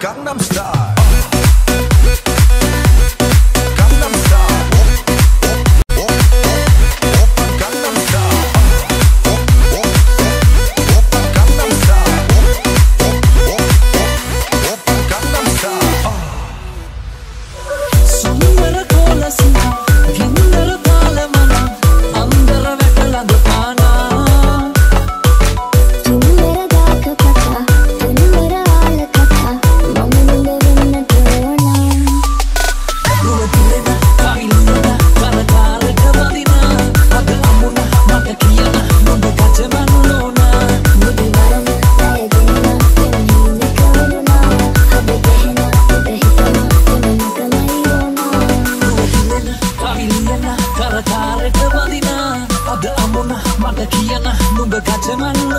Gangnam Style. Gangnam Style. Jangan